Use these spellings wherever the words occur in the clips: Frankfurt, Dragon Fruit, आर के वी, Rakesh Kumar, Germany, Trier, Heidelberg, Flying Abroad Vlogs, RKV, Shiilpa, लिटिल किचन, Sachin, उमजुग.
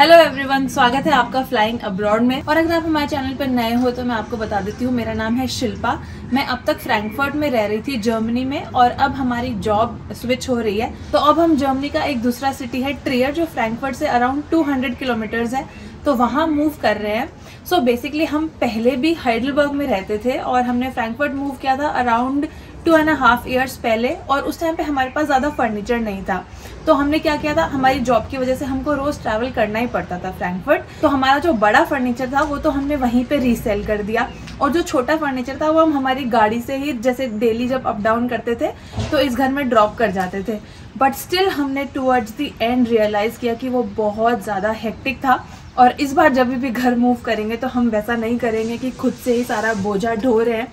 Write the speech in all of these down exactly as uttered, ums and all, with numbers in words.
Hello everyone, स्वागत है आपका फ्लाइंग अब्रॉड में। और अगर आप हमारे चैनल पर नए हो तो मैं आपको बता देती हूँ, मेरा नाम है शिल्पा। मैं अब तक फ्रैंकफर्ट में रह रही थी जर्मनी में, और अब हमारी जॉब स्विच हो रही है। तो अब हम जर्मनी का एक दूसरा सिटी है ट्रियर, जो फ्रैंकफर्ट से अराउंड टू हंड्रेड किलोमीटर्स है, तो वहाँ मूव कर रहे हैं। सो so बेसिकली हम पहले भी हाइडलबर्ग में रहते थे और हमने फ्रैंकफर्ट मूव किया था around two and half years पहले, और उस टाइम पे हमारे पास ज़्यादा फर्नीचर नहीं था। तो हमने क्या किया था, हमारी जॉब की वजह से हमको रोज़ ट्रैवल करना ही पड़ता था फ्रैंकफर्ट। तो हमारा जो बड़ा फर्नीचर था वो तो हमने वहीं पे रीसेल कर दिया, और जो छोटा फर्नीचर था वो हम हमारी गाड़ी से ही, जैसे डेली जब अप डाउन करते थे तो इस घर में ड्रॉप कर जाते थे। बट स्टिल हमने टूवर्ड्स दी एंड रियलाइज़ किया कि वो बहुत ज़्यादा हेक्टिक था, और इस बार जब भी घर मूव करेंगे तो हम वैसा नहीं करेंगे कि खुद से ही सारा बोझा ढो रहे हैं।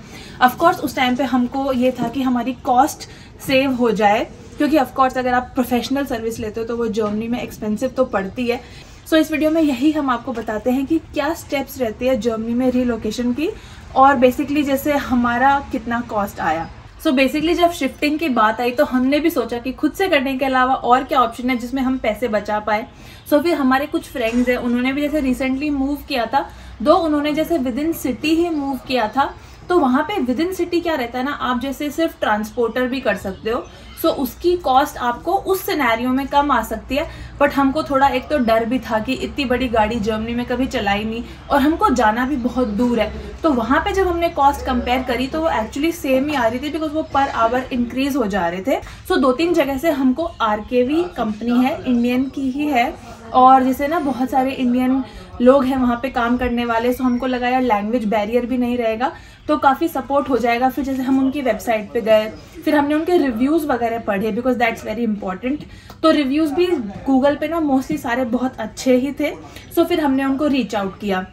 ऑफकोर्स उस टाइम पे हमको ये था कि हमारी कॉस्ट सेव हो जाए, क्योंकि ऑफकोर्स अगर आप प्रोफेशनल सर्विस लेते हो तो वो जर्मनी में एक्सपेंसिव तो पड़ती है। सो so, इस वीडियो में यही हम आपको बताते हैं कि क्या स्टेप्स रहती है जर्मनी में रिलोकेशन की, और बेसिकली जैसे हमारा कितना कॉस्ट आया। सो so बेसिकली जब शिफ्टिंग की बात आई तो हमने भी सोचा कि खुद से करने के अलावा और क्या ऑप्शन है जिसमें हम पैसे बचा पाए। सो so फिर हमारे कुछ फ्रेंड्स हैं, उन्होंने भी जैसे रिसेंटली मूव किया था, दो उन्होंने जैसे विद इन सिटी ही मूव किया था। तो वहाँ पे विद इन सिटी क्या रहता है ना, आप जैसे सिर्फ ट्रांसपोर्टर भी कर सकते हो। सो so उसकी कॉस्ट आपको उस सिनेरियो में कम आ सकती है। बट हमको थोड़ा एक तो डर भी था कि इतनी बड़ी गाड़ी जर्मनी में कभी चलाई नहीं, और हमको जाना भी बहुत दूर है। तो वहाँ पे जब हमने कॉस्ट कंपेयर करी तो वो एक्चुअली सेम ही आ रही थी, बिकॉज वो पर आवर इंक्रीज हो जा रहे थे। सो so दो तीन जगह से हमको आर के वी कंपनी है, इंडियन की ही है, और जैसे ना बहुत सारे इंडियन लोग हैं वहाँ पे काम करने वाले। सो हमको लगा यार लैंग्वेज बैरियर भी नहीं रहेगा, तो काफ़ी सपोर्ट हो जाएगा। फिर जैसे हम उनकी वेबसाइट पे गए, फिर हमने उनके रिव्यूज़ वगैरह पढ़े, बिकॉज दैट्स वेरी इंपॉर्टेंट। तो रिव्यूज़ भी गूगल पे ना मोस्टली सारे बहुत अच्छे ही थे। सो फिर हमने उनको रीच आउट किया।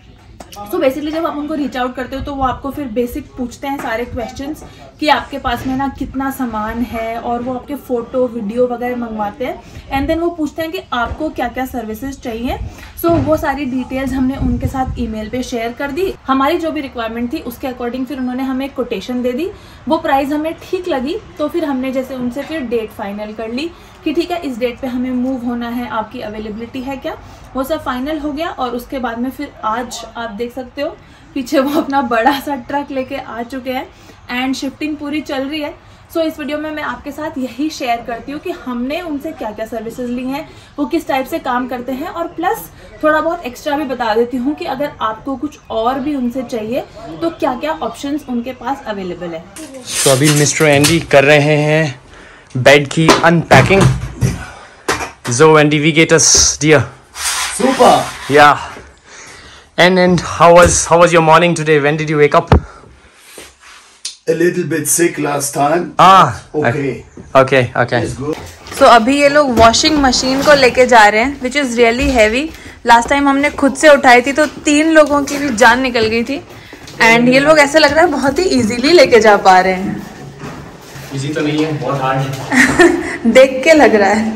सो बेसिकली जब आप उनको रीच आउट करते हो तो वो आपको फिर बेसिक पूछते हैं सारे क्वेश्चंस कि आपके पास में ना कितना सामान है, और वो आपके फ़ोटो वीडियो वगैरह मंगवाते हैं। एंड देन वो पूछते हैं कि आपको क्या क्या सर्विसेज चाहिए। सो so, वो सारी डिटेल्स हमने उनके साथ ईमेल पे शेयर कर दी। हमारी जो भी रिक्वायरमेंट थी उसके अकॉर्डिंग फिर उन्होंने हमें कोटेशन दे दी। वो प्राइस हमें ठीक लगी तो फिर हमने जैसे उनसे फिर डेट फाइनल कर ली कि ठीक है इस डेट पे हमें मूव होना है, आपकी अवेलेबिलिटी है क्या, वो सब फाइनल हो गया। और उसके बाद में फिर आज आप देख सकते हो पीछे वो अपना बड़ा सा ट्रक लेके आ चुके हैं, एंड शिफ्टिंग पूरी चल रही है। सो so, इस वीडियो में मैं आपके साथ यही शेयर करती हूँ कि हमने उनसे क्या क्या सर्विसेज ली हैं, वो किस टाइप से काम करते हैं, और प्लस थोड़ा बहुत एक्स्ट्रा भी बता देती हूँ कि अगर आपको कुछ और भी उनसे चाहिए तो क्या क्या ऑप्शंस उनके पास अवेलेबल है। तो अभी मिस्टर एंडी कर रहे हैं bed key unpacking. So Andy, we get us dear. Super. Yeah. And and how was how was your morning today? When did you wake up? A little bit sick last time. Ah. Okay. Okay. Okay. It's good. So अभी ये लोग washing machine को लेके जा रहे हैं, which is really heavy. Last time हमने खुद से उठाई थी तो तीन लोगों की भी जान निकल गई थी, and ये लोग ऐसा लग रहा है बहुत ही easily लेके जा पा रहे हैं। इजी तो नहीं है, बहुत हार्ड है। देख के लग रहा है।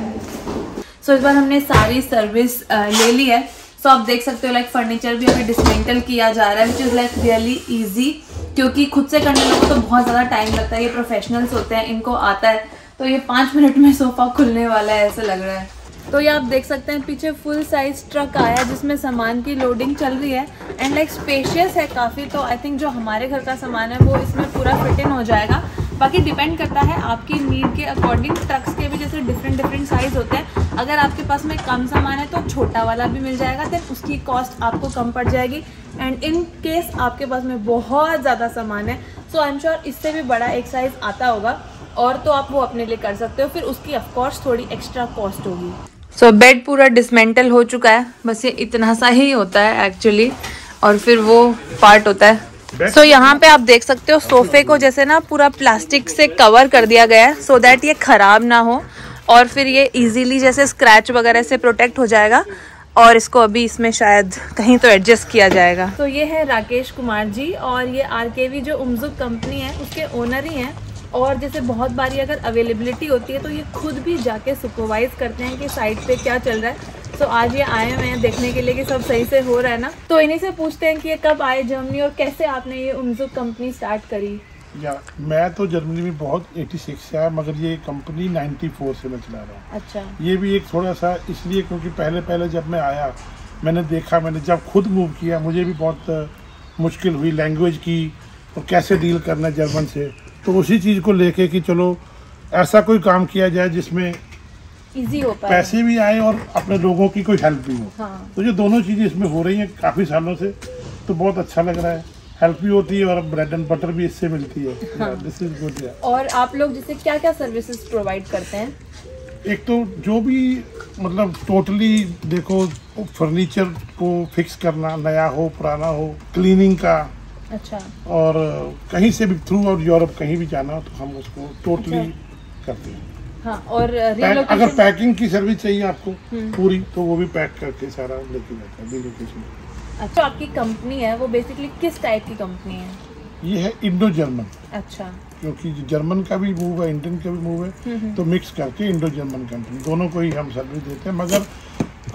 सो so, इस बार हमने सारी सर्विस ले ली है। सो so, आप देख सकते हो लाइक फर्नीचर भी अभी डिसमेंटल किया जा रहा है, which is like really easy, क्योंकि खुद से करने लोगों को तो बहुत ज़्यादा टाइम लगता है। ये प्रोफेशनल्स होते हैं, इनको आता है। तो ये पाँच मिनट में सोफ़ा खुलने वाला है ऐसा लग रहा है। तो ये आप देख सकते हैं पीछे फुल साइज ट्रक आया है जिसमें सामान की लोडिंग चल रही है, एंड लाइक स्पेशियस है काफ़ी। तो आई थिंक जो हमारे घर का सामान है वो इसमें पूरा फिट इन हो जाएगा। बाकी डिपेंड करता है आपकी नीड के अकॉर्डिंग, ट्रक्स के भी जैसे डिफरेंट डिफरेंट साइज़ होते हैं। अगर आपके पास में कम सामान है तो छोटा वाला भी मिल जाएगा, देन उसकी कॉस्ट आपको कम पड़ जाएगी। एंड इन केस आपके पास में बहुत ज़्यादा सामान है, सो आई एम श्योर इससे भी बड़ा एक साइज़ आता होगा, और तो आप वो अपने लिए कर सकते हो। फिर उसकी ऑफकोर्स थोड़ी एक्स्ट्रा कॉस्ट होगी। सो बेड पूरा डिसमेंटल हो चुका है, बस ये इतना सा ही होता है एक्चुअली, और फिर वो पार्ट होता है। सो so, यहाँ पे आप देख सकते हो सोफे को जैसे ना पूरा प्लास्टिक से कवर कर दिया गया है, सो so दैट ये ख़राब ना हो, और फिर ये इजीली जैसे स्क्रैच वगैरह से प्रोटेक्ट हो जाएगा। और इसको अभी इसमें शायद कहीं तो एडजस्ट किया जाएगा। तो so, ये है राकेश कुमार जी, और ये आर के वी जो उमजुग कंपनी है उसके ओनर ही हैं। और जैसे बहुत बारी अगर अवेलेबिलिटी होती है तो ये खुद भी जाके सुपरवाइज करते हैं कि साइट पे क्या चल रहा है। तो आज ये आए हुए हैं देखने के लिए कि सब सही से हो रहा है ना। तो इन्हीं से पूछते हैं कि ये कब आए जर्मनी, और कैसे आपने ये उमजुग कंपनी स्टार्ट करी। या मैं तो जर्मनी में बहुत एटी सिक्स से आया, मगर ये कंपनी नाइन्टी फोर से मैं चला रहा हूँ। अच्छा। ये भी एक थोड़ा सा इसलिए क्योंकि पहले पहले जब मैं आया मैंने देखा, मैंने जब खुद मूव किया मुझे भी बहुत मुश्किल हुई लैंग्वेज की और कैसे डील करना जर्मन से। तो उसी चीज़ को लेके कि चलो ऐसा कोई काम किया जाए जिसमें इजी हो पाए, पैसे भी आए और अपने लोगों की कोई हेल्प भी हो। हाँ। तो ये दोनों चीज़ें इसमें हो रही हैं काफ़ी सालों से, तो बहुत अच्छा लग रहा है। हेल्प भी होती है और ब्रेड एंड बटर भी इससे मिलती है। हाँ। This is good. और आप लोग जैसे क्या क्या सर्विसेज प्रोवाइड करते हैं? एक तो जो भी मतलब टोटली देखो फर्नीचर को फिक्स करना, नया हो पुराना हो, क्लीनिंग का। अच्छा। और कहीं से भी थ्रू आउट यूरोप कहीं भी जाना हो तो हम उसको टोटली अच्छा। करते हैं। हाँ, और पैक, अगर पैकिंग की सर्विस चाहिए आपको पूरी तो वो भी पैक करके सारा लेके जाता है रिलोकेशन। अच्छा, आपकी कंपनी है वो बेसिकली किस टाइप की कंपनी है? ये है इंडो जर्मन। अच्छा। क्योंकि जर्मन का भी मूव है, इंडियन का भी मूव है, तो मिक्स करके इंडो जर्मन कंपनी दोनों को ही हम सर्विस देते हैं। मगर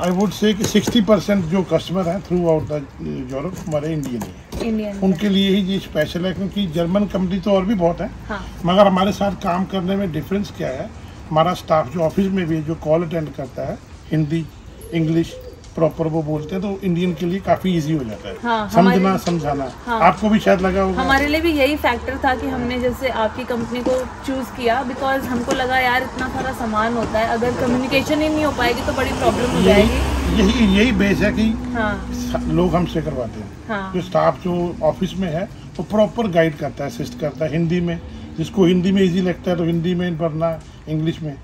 आई वुड से कि सिक्सटी परसेंट जो कस्टमर हैं थ्रू आउट द यूरोप हमारे इंडियन ही हैं। उनके लिए ही ये स्पेशल है क्योंकि जर्मन कंपनी तो और भी बहुत है। हाँ। मगर हमारे साथ काम करने में डिफरेंस क्या है, हमारा स्टाफ जो ऑफिस में भी है जो कॉल अटेंड करता है हिंदी इंग्लिश प्रॉपर वो बोलते हैं, तो इंडियन के लिए काफी इजी हो जाता है। हाँ, समझना समझाना। हाँ, आपको भी शायद लगा होगा। हमारे लिए भी यही फैक्टर था कि हमने जैसे आपकी कंपनी को चूज किया, बिकॉज हमको लगा यार इतना सारा सामान होता है, अगर कम्युनिकेशन ही नहीं हो पाएगी तो बड़ी प्रॉब्लम हो जाएगी। यही यही बेस है कि हाँ, लोग हमसे करवाते हैं। हाँ, जो स्टाफ जो ऑफिस में है वो प्रॉपर गाइड करता है, असिस्ट करता है हिंदी में, जिसको हिंदी में इजी लगता है तो हिंदी में वरना इंग्लिश में।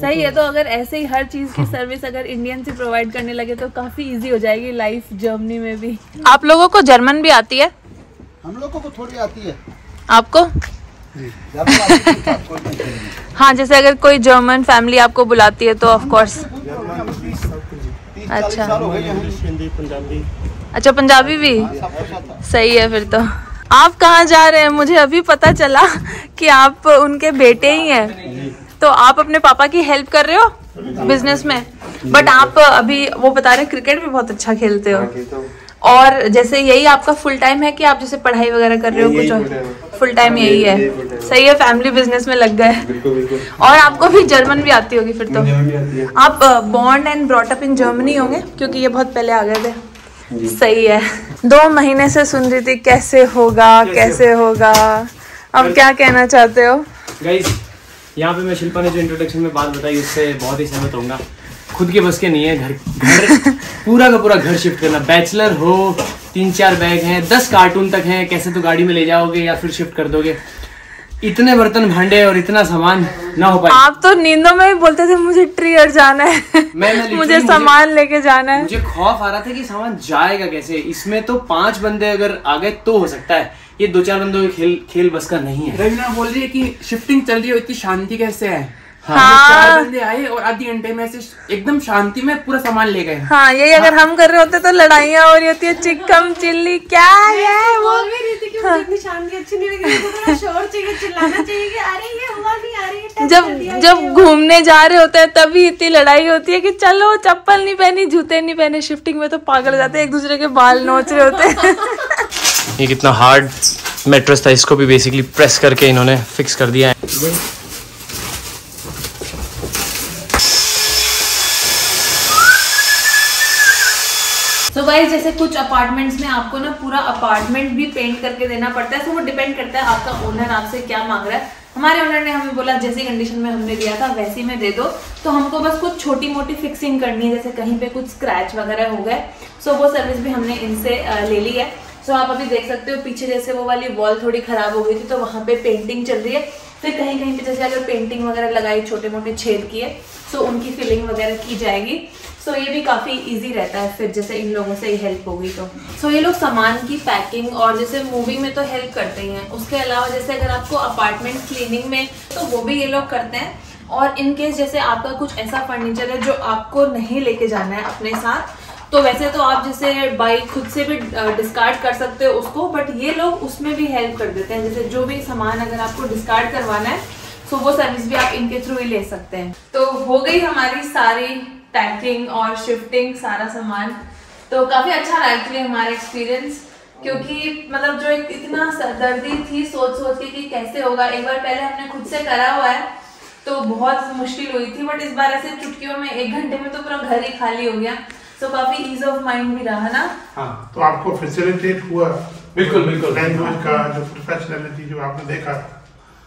सही है। तो अगर ऐसे ही हर चीज़ की सर्विस अगर इंडियन से प्रोवाइड करने लगे तो काफ़ी इजी हो जाएगी लाइफ जर्मनी में भी। आप लोगों को जर्मन भी आती है? हम लोगों को थोड़ी आती है। आपको? हाँ, जैसे अगर कोई जर्मन फैमिली आपको बुलाती है तो ऑफ कोर्स। अच्छा, अच्छा पंजाबी भी। सही है, फिर तो आप कहाँ जा रहे हैं? मुझे अभी पता चला कि आप उनके बेटे ही हैं, तो आप अपने पापा की हेल्प कर रहे हो बिजनेस में, बट आप अभी वो बता रहे क्रिकेट भी बहुत अच्छा खेलते हो, और जैसे यही आपका फुल टाइम है कि आप जैसे पढ़ाई वगैरह कर रहे हो कुछ और? फुल टाइम यही है। सही है, फैमिली बिजनेस में लग गए। और आपको भी जर्मन भी आती होगी फिर तो? आप born and brought up in Germany होंगे क्योंकि ये बहुत पहले आ गए थे। सही है। दो महीने से सुन रही थी कैसे होगा कैसे होगा, अब क्या कहना चाहते हो? यहाँ पे मैं शिल्पा ने जो इंट्रोडक्शन में बात बताई उससे बहुत ही सहमत होऊंगा। खुद के बस के नहीं है, घर घर पूरा का पूरा घर शिफ्ट करना। बैचलर हो, तीन चार बैग हैं, दस कार्टून तक हैं, कैसे तो गाड़ी में ले जाओगे या फिर शिफ्ट कर दोगे। इतने बर्तन भांडे और इतना सामान ना हो पाए। आप तो नींदों में ही बोलते थे मुझे ट्रियर जाना है, मैं, मैं मुझे सामान लेके जाना है। मुझे खौफ आ रहा था कि सामान जाएगा कैसे, इसमें तो पांच बंदे अगर आ गए तो हो सकता है, ये दो चार बंदों के खेल खेल बस का नहीं है। रवीना बोल रही है कि शिफ्टिंग चल रही है इतनी शांति कैसे है। हाँ, चार बंदे आए और आधे घंटे में ऐसे एकदम शांति में पूरा सामान ले गए। हाँ, यही अगर हम कर रहे होते तो लड़ाइयाँ हो रही होती है, चिकम चिल्ली क्या है वो। हाँ, शांति अच्छी नहीं लगी, थोड़ा शोर चाहिए, चिल्लाना चाहिए कि अरे ये हुआ नहीं, अरे ये। जब जब घूमने जा रहे होते हैं तभी इतनी लड़ाई होती है कि चलो चप्पल नहीं पहनी, जूते नहीं पहने। शिफ्टिंग में तो पागल हो जाते हैं, एक दूसरे के बाल नोच रहे होते। ये कितना हार्ड मैट्रेस था, इसको भी बेसिकली प्रेस करके इन्होंने फिक्स कर दिया है। गाइस, जैसे कुछ अपार्टमेंट्स में आपको ना पूरा अपार्टमेंट भी पेंट करके देना पड़ता है, तो वो डिपेंड करता है आपका ओनर आपसे क्या मांग रहा है। हमारे ओनर ने हमें बोला जैसी कंडीशन में हमने दिया था वैसी में दे दो, तो हमको बस कुछ छोटी मोटी फिक्सिंग करनी है, जैसे कहीं पे कुछ स्क्रैच वगैरह हो गए, सो वो सर्विस भी हमने इनसे ले ली है। सो आप अभी देख सकते हो पीछे जैसे वो वाली वॉल थोड़ी खराब हो गई थी तो वहाँ पे पेंटिंग चल रही है, फिर कहीं कहीं पे जैसे अगर पेंटिंग वगैरह लगाई, छोटे मोटे छेद किए, सो उनकी फिलिंग वगैरह की जाएगी। सो ये भी काफ़ी इजी रहता है फिर जैसे इन लोगों से हेल्प होगी तो। सो ये लोग सामान की पैकिंग और जैसे मूविंग में तो हेल्प करते ही हैं, उसके अलावा जैसे अगर आपको अपार्टमेंट क्लीनिंग में तो वो भी ये लोग करते हैं। और इन केस जैसे आपका कुछ ऐसा फर्नीचर है जो आपको नहीं लेके जाना है अपने साथ, तो वैसे तो आप जैसे बाई खुद से भी डिस्कार्ड कर सकते हो उसको, बट ये लोग उसमें भी हेल्प कर देते हैं। जैसे जो भी सामान अगर आपको डिस्कार्ड करवाना है तो वो सर्विस भी आप इनके थ्रू ही ले सकते हैं। तो हो गई हमारी सारी पैकिंग और शिफ्टिंग सारा सामान, तो काफ़ी अच्छा रहा एक्चुअली हमारा एक्सपीरियंस, क्योंकि मतलब जो एक इतना सरदर्दी थी सोच सोच के कि कैसे होगा, एक बार पहले हमने खुद से करा हुआ है तो बहुत मुश्किल हुई थी, बट इस बार ऐसे चुटकियों में एक घंटे में तो पूरा घर ही खाली हो गया। So काफी ease of mind भी रहा ना। हाँ, तो आपको facilitate हुआ। बिल्कुल बिल्कुल। Language का जो professionality जो आपने देखा।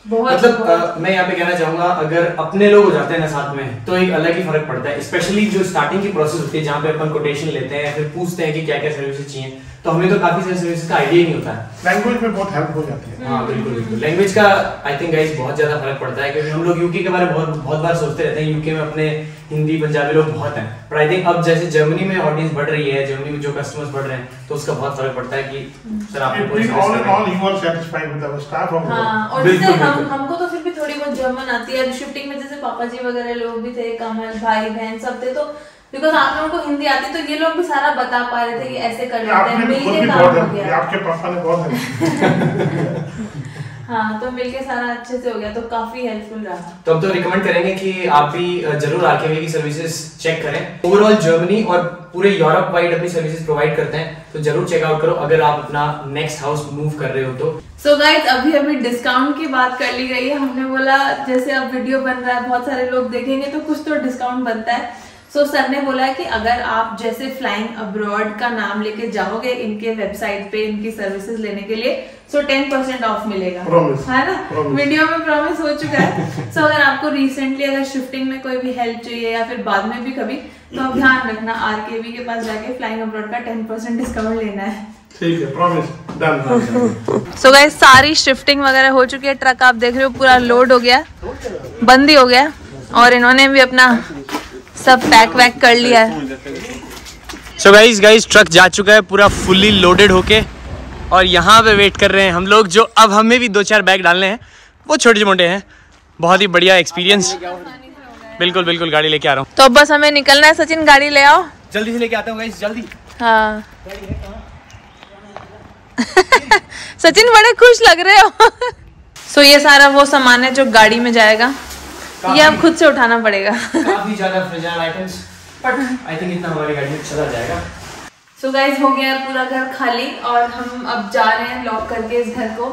बहुत। मतलब मैं यहाँ पे कहना चाहूँगा अगर अपने लोग हो जाते हैं ना साथ में तो एक अलग ही फर्क पड़ता है। Especially जो starting की process होती है जहाँ पे अपन quotation लेते हैं फिर पूछते हैं कि क्या क्या services चाहिए तो हमें तो काफी सारी services का idea नहीं होता है। Language में बहुत help हो जाती है। हाँ बिल्कुल बिल्कुल। Language का I think guys बहुत ज़्यादा फर्क पड़ता है क्योंकि हम लोग यूके के बारे में बहुत बहुत बार सोचते रहते हैं। यूके में अपने हिंदी पंजाबी लोग बहुत हैं पर आई थिंक अब जैसे जर्मनी में ऑडियंस बढ़ रही है, जर्मनी में जो कस्टमर्स बढ़ रहे हैं तो उसका बहुत फर्क पड़ता है कि सर आपको all in all you are satisfied with our staff. और जैसे हम हमको तो फिर भी थोड़ी बहुत जर्मन आती है। शिफ्टिंग में जैसे पापा जी वगैरह लोग भी थे, कमल भाई बहन सब थे, तो बिकॉज़ आप लोगों को हिंदी आती तो ये लोग भी सारा बता पा रहे थे कि ऐसे कर लेते हैं। मिलके काम हो गया, आपके पापा ने बहुत हेल्प। हाँ, तो मिलके सारा अच्छे से हो गया तो काफी हेल्पफुल रहा। तो अब तो रिकमेंड करेंगे कि आप भी जरूर आरकेवी की सर्विसेज चेक करें। ओवरऑल जर्मनी और पूरे यूरोप वाइड अपनी सर्विसेज प्रोवाइड करते हैं तो जरूर चेकआउट करो अगर आप अपना नेक्स्ट हाउस मूव कर रहे हो तो। सो so गाइज अभी अभी डिस्काउंट की बात कर ली गई है। हमने बोला जैसे अब वीडियो बन रहा है बहुत सारे लोग देखेंगे तो कुछ तो डिस्काउंट बनता है। सो so, सर ने बोला कि अगर आप जैसे फ्लाइंग अब्रॉड का नाम लेके जाओगे इनके वेबसाइट पे इनकी सर्विसेज लेने के लिए सो टेन परसेंट ऑफ मिलेगा, है ना? वीडियो में प्रॉमिस हो चुका है। सो so, अगर आपको रिसेंटली अगर शिफ्टिंग में कोई भी हेल्प चाहिए या फिर बाद में भी कभी तो आप ध्यान रखना आरकेवी के पास जाके फ्लाइंग अब्रॉड का टेन परसेंट डिस्काउंट लेना है, ठीक है? Promise done. सो गाइस सारी शिफ्टिंग वगैरह हो चुकी है, ट्रक आप देख रहे हो पूरा लोड हो गया, बंद ही हो गया और इन्होंने भी अपना सब पैक वैक कर लिया है। सो गाइस गाइस ट्रक जा चुका है पूरा फुली लोडेड होके और यहाँ पे वेट कर रहे हैं हम लोग जो अब हमें भी दो चार बैग डालने हैं, वो छोटे मोटे हैं। बहुत ही बढ़िया एक्सपीरियंस। बिल्कुल बिल्कुल गाड़ी लेके आ रहा हूँ तो बस हमें निकलना है। सचिन गाड़ी ले आओ, जल्दी से लेके आता हूँ गाइस, जल्दी। हाँ सचिन बड़े खुश लग रहे हो। सो ये सारा वो सामान है जो गाड़ी में जाएगा, ये आप खुद से उठाना पड़ेगा। काफी ज़्यादा fragile items, but I think इतना हमारी गाड़ी में चला जाएगा। सो गाइस हो गया पूरा घर खाली और हम अब जा रहे हैं लॉक करके इस घर को।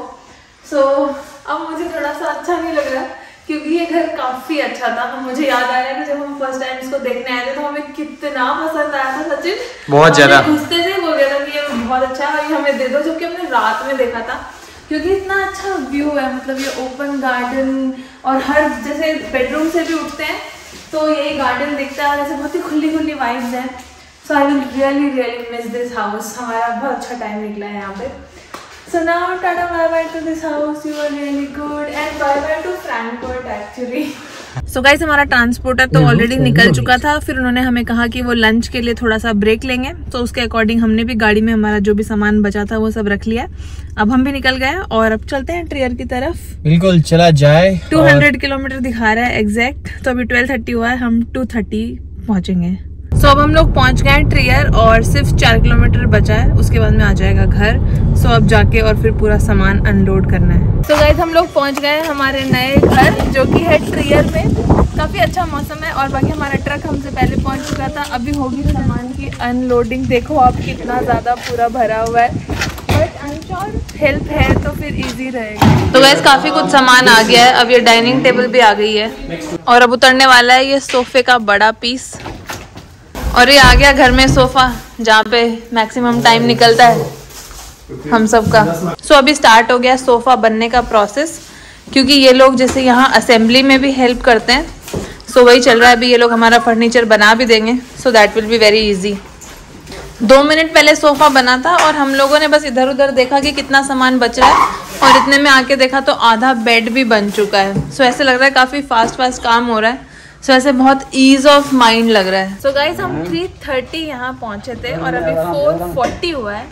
सो so, अब मुझे थोड़ा सा अच्छा नहीं लग रहा क्योंकि ये घर काफ़ी अच्छा था। तो मुझे याद आ रहा है कि जब हम फर्स्ट टाइम इसको देखने आए थे तो हमें कितना पसंद आया था। सचिन बहुत ज़्यादा घुसते थे, बोल गया था कि ये बहुत अच्छा है, ये हमें दे दो, जबकि हमने रात में देखा था क्योंकि इतना अच्छा व्यू है। मतलब ये ओपन गार्डन और हर जैसे बेडरूम से भी उठते हैं तो यही गार्डन दिखता है, जैसे बहुत ही खुली खुली वाइब्स हैं। So I will really really miss this house. हमारा बहुत अच्छा टाइम निकला है यहाँ पे। So now Tata bye bye to this house, you are really good and bye bye to Frankfurt actually. So guys हमारा ट्रांसपोर्टर तो ऑलरेडी निकल चुका था, फिर उन्होंने हमें कहा कि वो लंच के लिए थोड़ा सा ब्रेक लेंगे तो उसके अकॉर्डिंग हमने भी गाड़ी में हमारा जो भी सामान बचा था वो सब रख लिया। अब हम भी निकल गए और अब चलते हैं ट्रियर की तरफ। बिल्कुल चला जाए। दो सौ किलोमीटर दिखा रहा है एग्जैक्ट, तो अभी बारह तीस हुआ है, हम दो तीस पहुँचेंगे। सो so, अब हम लोग पहुंच गए हैं ट्रियर और सिर्फ चार किलोमीटर बचा है, उसके बाद में आ जाएगा घर। सो so, अब जाके और फिर पूरा सामान अनलोड करना है। सो so, गाइस हम लोग पहुंच गए हैं हमारे नए घर जो कि है ट्रियर में। काफ़ी अच्छा मौसम है और बाकी हमारा ट्रक हमसे पहले पहुंच चुका था। अभी होगी सामान की अनलोडिंग। देखो आप कितना ज़्यादा पूरा भरा हुआ है, but I am sure help है तो फिर ईजी रहेगा। तो गाइस काफ़ी कुछ सामान आ गया है। अब ये डाइनिंग टेबल भी आ गई है और अब उतरने वाला है ये सोफे का बड़ा पीस। और ये आ गया घर में सोफा जहाँ पे मैक्सिमम टाइम निकलता है हम सब का। सो अभी स्टार्ट हो गया सोफा बनने का प्रोसेस क्योंकि ये लोग जैसे यहाँ असेंबली में भी हेल्प करते हैं सो वही चल रहा है। अभी ये लोग हमारा फर्नीचर बना भी देंगे so that will be very easy. दो मिनट पहले सोफा बना था और हम लोगों ने बस इधर उधर देखा कि कितना सामान बच रहा है और इतने में आके देखा तो आधा बेड भी बन चुका है। सो ऐसे लग रहा है काफ़ी फास्ट फास्ट काम हो रहा है। सो so, ऐसे बहुत ईज ऑफ माइंड लग रहा है। सो so, गाइज हम तीन तीस यहाँ पहुँचे थे और अभी चार चालीस हुआ है।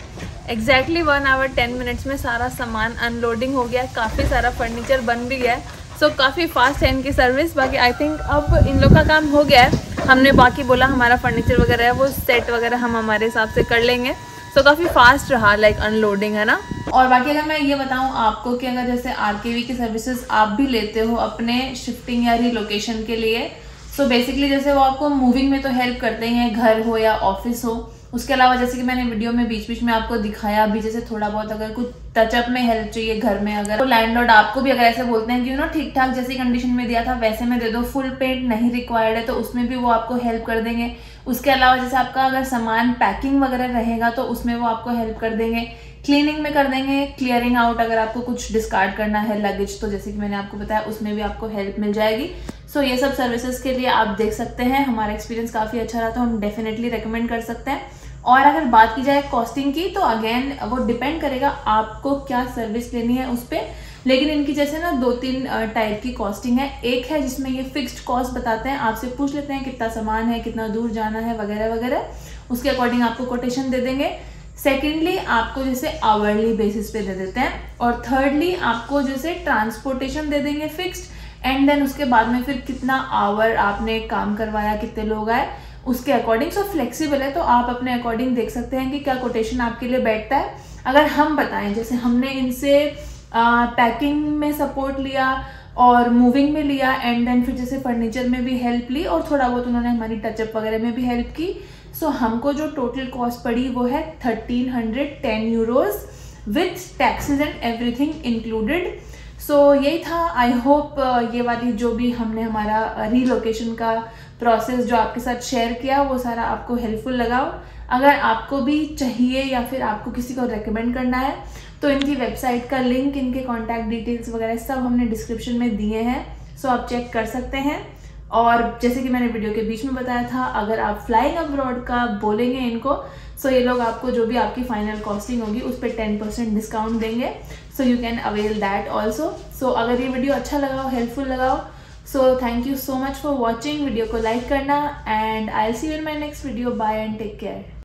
Exactly one hour ten minutes में सारा सामान अनलोडिंग हो गया, काफ़ी सारा फर्नीचर बन भी गया है। सो so, काफ़ी फास्ट है इनकी सर्विस। बाकी आई थिंक अब इन लोग का काम हो गया है। हमने बाकी बोला हमारा फर्नीचर वगैरह है वो सेट वगैरह हम हमारे हिसाब से कर लेंगे। सो so, काफ़ी फास्ट रहा लाइक like, अनलोडिंग, है ना? और बाकी अगर मैं ये बताऊं आपको कि अगर जैसे आरकेवी की सर्विसेज आप भी लेते हो अपने शिफ्टिंग या रिलोकेशन के लिए, सो बेसिकली जैसे वो आपको मूविंग में तो हेल्प करते ही हैं, घर हो या ऑफिस हो। उसके अलावा जैसे कि मैंने वीडियो में बीच बीच में आपको दिखाया भी, जैसे थोड़ा बहुत अगर कुछ टचअप में हेल्प चाहिए घर में अगर, तो लैंडलॉर्ड आपको भी अगर ऐसे बोलते हैं कि यू नो ठीक ठाक जैसी कंडीशन में दिया था वैसे में दे दो, फुल पेंट नहीं रिक्वायर्ड है तो उसमें भी वो आपको हेल्प कर देंगे। उसके अलावा जैसे आपका अगर सामान पैकिंग वगैरह रहेगा तो उसमें वो आपको हेल्प कर देंगे, क्लीनिंग में कर देंगे, क्लियरिंग आउट अगर आपको कुछ डिस्कार्ड करना है लगेज तो जैसे कि मैंने आपको बताया उसमें भी आपको हेल्प मिल जाएगी। सो so, ये सब सर्विसेज के लिए आप देख सकते हैं। हमारा एक्सपीरियंस काफ़ी अच्छा रहा तो हम डेफिनेटली रेकमेंड कर सकते हैं। और अगर बात की जाए कॉस्टिंग की तो अगेन वो डिपेंड करेगा आपको क्या सर्विस लेनी है उस पर, लेकिन इनकी जैसे ना दो तीन टाइप की कॉस्टिंग है। एक है जिसमें ये फिक्स्ड कॉस्ट बताते हैं, आपसे पूछ लेते हैं कितना सामान है, कितना दूर जाना है वगैरह वगैरह, उसके अकॉर्डिंग आपको कोटेशन दे देंगे। सेकेंडली आपको जैसे आवरली बेसिस पे दे देते हैं, और थर्डली आपको जैसे ट्रांसपोर्टेशन दे देंगे फिक्स्ड, एंड देन उसके बाद में फिर कितना आवर आपने काम करवाया, कितने लोग आए, उसके अकॉर्डिंग। सो फ्लेक्सिबल है तो आप अपने अकॉर्डिंग देख सकते हैं कि क्या कोटेशन आपके लिए बैठता है। अगर हम बताएं जैसे हमने इनसे पैकिंग में सपोर्ट लिया और मूविंग में लिया, एंड देन फिर जैसे फर्नीचर में भी हेल्प ली और थोड़ा बहुत उन्होंने हमारी टचअप वगैरह में भी हेल्प की। सो so, हमको जो टोटल कॉस्ट पड़ी वो है thirteen hundred ten euros with taxes and everything included. So यही था। आई होप ये वाली जो भी हमने हमारा रीलोकेशन का प्रोसेस जो आपके साथ शेयर किया वो सारा आपको हेल्पफुल लगा हो। अगर आपको भी चाहिए या फिर आपको किसी को रेकमेंड करना है तो इनकी वेबसाइट का लिंक, इनके कॉन्टैक्ट डिटेल्स वगैरह सब हमने डिस्क्रिप्शन में दिए हैं, सो आप चेक कर सकते हैं। और जैसे कि मैंने वीडियो के बीच में बताया था, अगर आप फ्लाइंग अब्रॉड का बोलेंगे इनको सो ये लोग आपको जो भी आपकी फाइनल कॉस्टिंग होगी उस पर टेन परसेंट डिस्काउंट देंगे, so you can avail that also. So अगर ये वीडियो अच्छा लगा हो, हेल्पफुल लगा हो, so thank you so much for watching. Video को लाइक करना and I will see you in my next video. Bye and take care.